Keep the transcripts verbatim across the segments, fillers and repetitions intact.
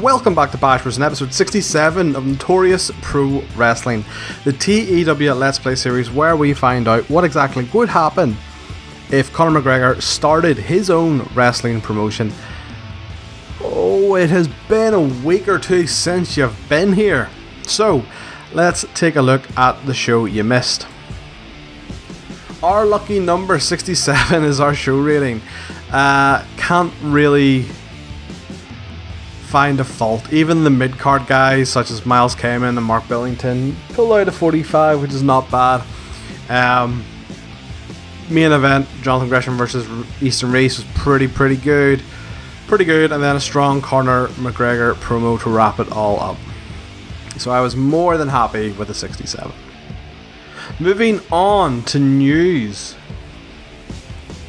Welcome back to Bash Bros, in episode sixty-seven of Notorious Pro Wrestling, the T E W Let's Play series where we find out what exactly would happen if Conor McGregor started his own wrestling promotion. Oh, it has been a week or two since you've been here. So, let's take a look at the show you missed. Our lucky number sixty-seven is our show rating. Uh, can't really find a fault. Even the mid-card guys such as Miles Kevin and Mark Billington pull out a forty-five, which is not bad. Um, main event, Jonathan Gresham versus Easton Reese, was pretty pretty good. Pretty good, and then a strong Conor McGregor promo to wrap it all up. So I was more than happy with the sixty-seven. Moving on to news.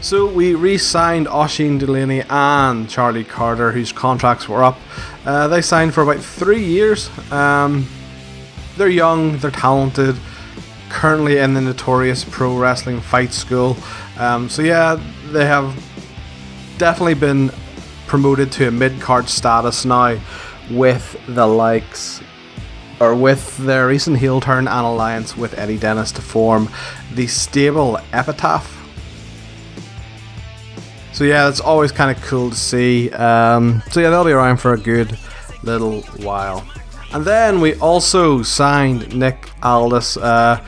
So we re-signed Oshin Delaney and Charlie Carter, whose contracts were up. Uh, they signed for about three years. Um, they're young, they're talented, currently in the Notorious Pro Wrestling Fight School. Um, so yeah, they have definitely been promoted to a mid-card status now with the likes, or with their recent heel turn and alliance with Eddie Dennis to form the stable Epitaph. So yeah, it's always kind of cool to see. Um, so yeah, they'll be around for a good little while. And then we also signed Nick Aldis. Uh,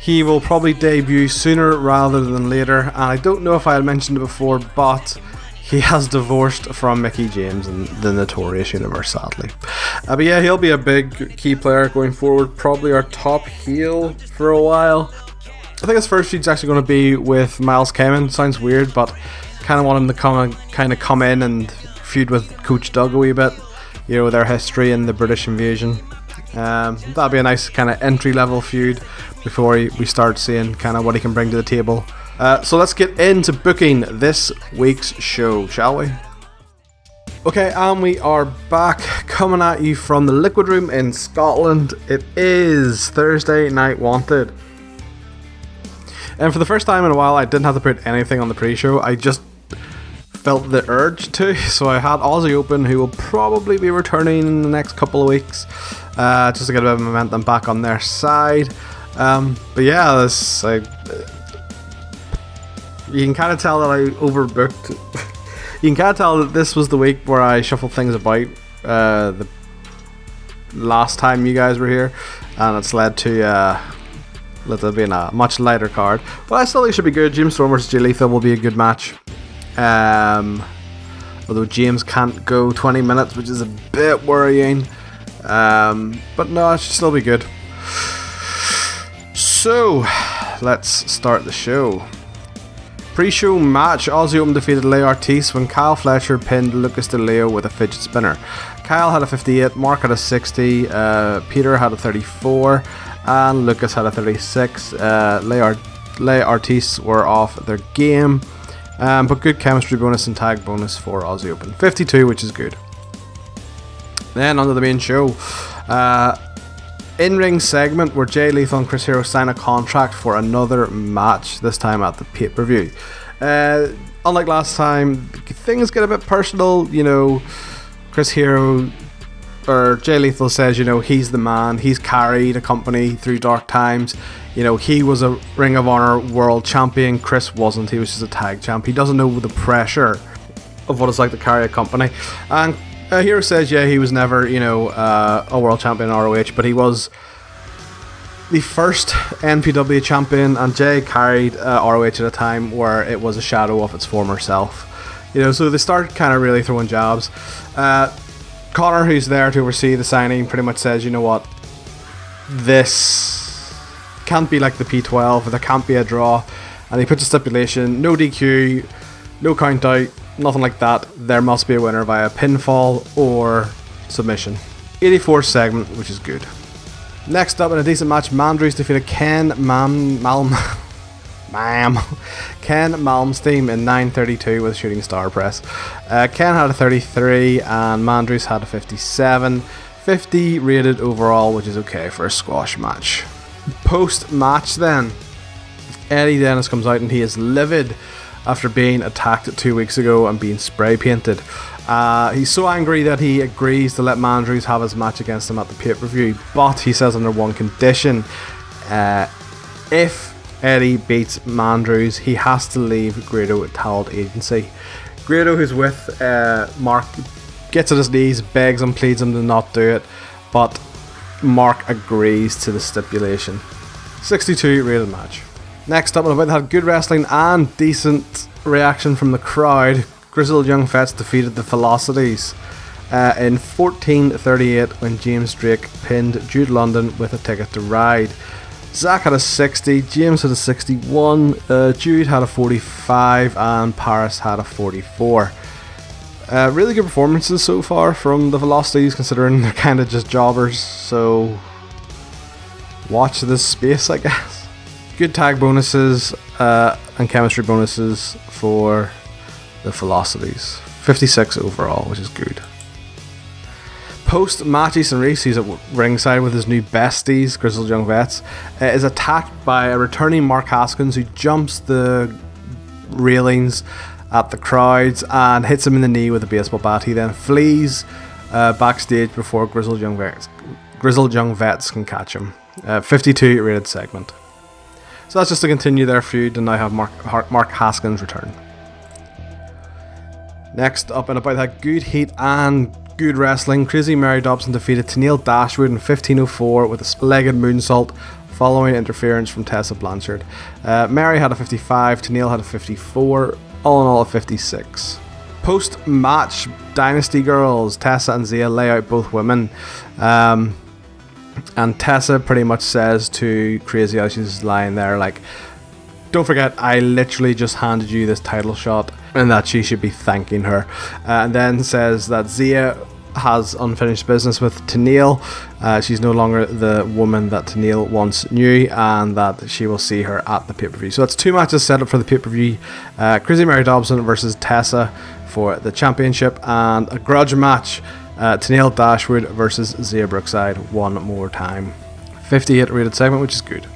he will probably debut sooner rather than later. And I don't know if I had mentioned it before, but he has divorced from Mickie James in the Notorious universe, sadly. Uh, but yeah, he'll be a big key player going forward. Probably our top heel for a while. I think his first feud's actually going to be with Miles Kevin. Sounds weird, but kind of want him to come and kind of come in and feud with Coach Doug a wee bit, you know, with their history and the British invasion. Um, that'd be a nice kind of entry level feud before we start seeing kind of what he can bring to the table. Uh, so let's get into booking this week's show, shall we? Okay, and we are back, coming at you from the Liquid Room in Scotland. It is Thursday Night Wanted. And for the first time in a while, I didn't have to put anything on the pre-show. I just felt the urge to, so I had Aussie Open, who will probably be returning in the next couple of weeks, uh, just to get a bit of momentum back on their side. Um, but yeah, this, I, you can kind of tell that I overbooked. You can kind of tell that this was the week where I shuffled things about uh, the last time you guys were here, and it's led to uh, it'll be in a much lighter card, but I still think it should be good. Jim Storm versus Jay Lethal will be a good match. Um, although James can't go twenty minutes, which is a bit worrying. Um, but no, it should still be good. So, let's start the show. Pre-show match, Aussie Open defeated Le Artis when Kyle Fletcher pinned Lucas DeLeo with a fidget spinner. Kyle had a fifty-eight, Mark had a sixty, uh, Peter had a thirty-four, and Lucas had a thirty-six. uh, Le, Art Le Artis were off their game, um, but good chemistry bonus and tag bonus for Aussie Open, fifty-two, which is good. Then onto the main show, uh, in-ring segment where Jay Lethal and Chris Hero sign a contract for another match, this time at the pay-per-view. Uh, unlike last time, things get a bit personal, you know. Chris Hero, or Jay Lethal, says, you know, he's the man, he's carried a company through dark times, you know, he was a Ring of Honor world champion, Chris wasn't, he was just a tag champ, he doesn't know the pressure of what it's like to carry a company. And uh, Hero says, yeah, he was never, you know, uh, a world champion in R O H, but he was the first N P W champion, and Jay carried uh, R O H at a time where it was a shadow of its former self, you know, so they start kind of really throwing jabs. uh, Connor, who's there to oversee the signing, pretty much says, you know what, this can't be like the P twelve, there can't be a draw, and he puts a stipulation, no D Q, no count out, nothing like that, there must be a winner via pinfall or submission. eighty-four segment, which is good. Next up in a decent match, Mandry's defeated Ken Mam Malm Mam Ken Malmsteen in nine thirty-two with a shooting star press. Uh, Ken had a thirty-three and Mandry's had a fifty-seven. fifty rated overall, which is okay for a squash match. Post match then, Eddie Dennis comes out and he is livid after being attacked two weeks ago and being spray painted. Uh, he's so angry that he agrees to let Mandry's have his match against him at the pay-per-view, but he says under one condition, uh, if Eddie beats Mandry's, he has to leave Grado at Talent Agency. Grado, who's with uh, Mark, gets on his knees, begs and pleads him to not do it, but Mark agrees to the stipulation. sixty-two rated match. Next up, an event that had good wrestling and decent reaction from the crowd. Grizzled Young Vets defeated the Velocities uh, in fourteen thirty-eight when James Drake pinned Jude London with a ticket to ride. Zach had a sixty, James had a sixty-one, uh, Jude had a forty-five and Paris had a forty-four. Uh, really good performances so far from the Velocities, considering they're kind of just jobbers, so watch this space, I guess. Good tag bonuses uh, and chemistry bonuses for the Velocities. fifty-six overall, which is good. Post match, Easton Reese, who's at ringside with his new besties, Grizzled Young Vets, uh, is attacked by a returning Mark Haskins, who jumps the railings at the crowds and hits him in the knee with a baseball bat. He then flees uh, backstage before Grizzled Young Vets, Grizzled Young Vets can catch him. Uh, fifty-two rated segment. So that's just to continue their feud and now have Mark, Mark Haskins return. Next up, and about that good heat and good wrestling, Crazy Mary Dobson defeated Tenille Dashwood in fifteen oh four with a split-legged moonsault following interference from Tessa Blanchard. Uh, Mary had a fifty-five, Tenille had a fifty-four, all in all a fifty-six. Post-match, Dynasty Girls, Tessa and Zia lay out both women. Um, and Tessa pretty much says to Crazy, as she's lying there, like, don't forget, I literally just handed you this title shot, and that she should be thanking her. Uh, and then says that Zia has unfinished business with Tenille. Uh, she's no longer the woman that Tenille once knew, and that she will see her at the pay-per-view. So that's two matches set up for the pay-per-view. Uh, Crazy Mary Dobson versus Tessa for the championship, and a grudge match. Uh, Tenille Dashwood versus Zia Brookside one more time. fifty-eight rated segment, which is good.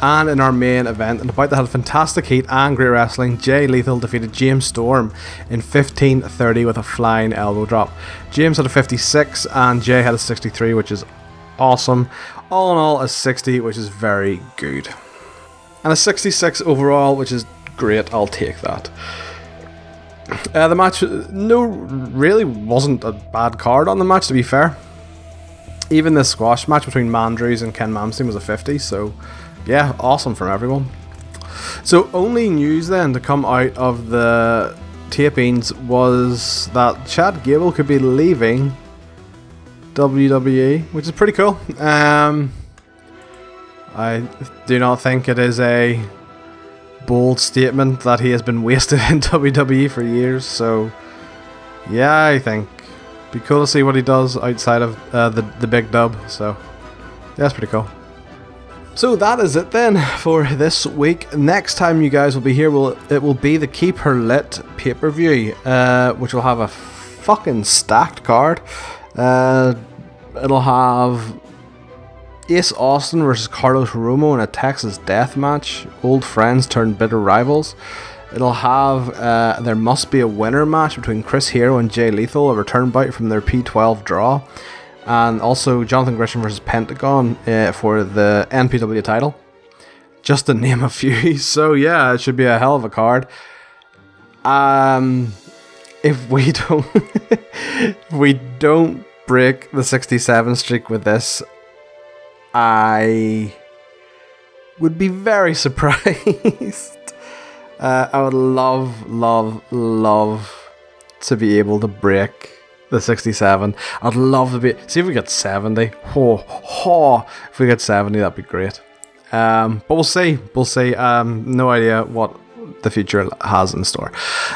And in our main event, and about that had fantastic heat and great wrestling, Jay Lethal defeated Jim Storm in fifteen thirty with a flying elbow drop. James had a fifty-six and Jay had a sixty-three, which is awesome. All in all a sixty, which is very good. And a sixty-six overall, which is great, I'll take that. Uh, the match, no, really wasn't a bad card on the match, to be fair. Even this squash match between Mandry's and Ken Malmsteen was a fifty, so yeah, awesome from everyone. So only news then to come out of the tapings was that Chad Gable could be leaving W W E, which is pretty cool. Um, I do not think it is a bold statement that he has been wasted in W W E for years, so yeah, I think be cool to see what he does outside of uh, the, the big dub, so yeah, that's pretty cool. So that is it then for this week. Next time you guys will be here, will it will be the Keep Her Lit pay-per-view, uh, which will have a fucking stacked card. Uh, it'll have Ace Austin versus Carlos Romo in a Texas death match. Old friends turn bitter rivals. It'll have uh, There Must Be a Winner match between Chris Hero and Jay Lethal, a return bout from their P twelve draw. And also Jonathan Gresham versus Pentagon uh, for the N P W title. Just to name a few. So yeah, it should be a hell of a card. Um, if we don't, if we don't break the sixty-seven streak with this, I would be very surprised. uh, I would love, love, love to be able to break the sixty-seven. I'd love to be. See if we get seventy. Ho, ho. If we get seventy, that'd be great. Um, but we'll see. We'll see. Um, no idea what the future has in store.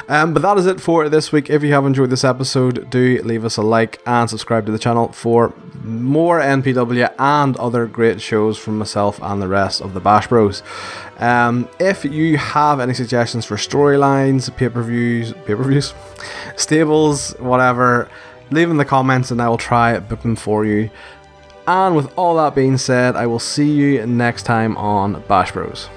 Um, but that is it for this week. If you have enjoyed this episode, do leave us a like and subscribe to the channel for more N P W and other great shows from myself and the rest of the Bash Bros. Um, if you have any suggestions for storylines, pay-per-views, pay-per-views, stables, whatever, leave them in the comments and I will try book them for you. And with all that being said, I will see you next time on Bash Bros.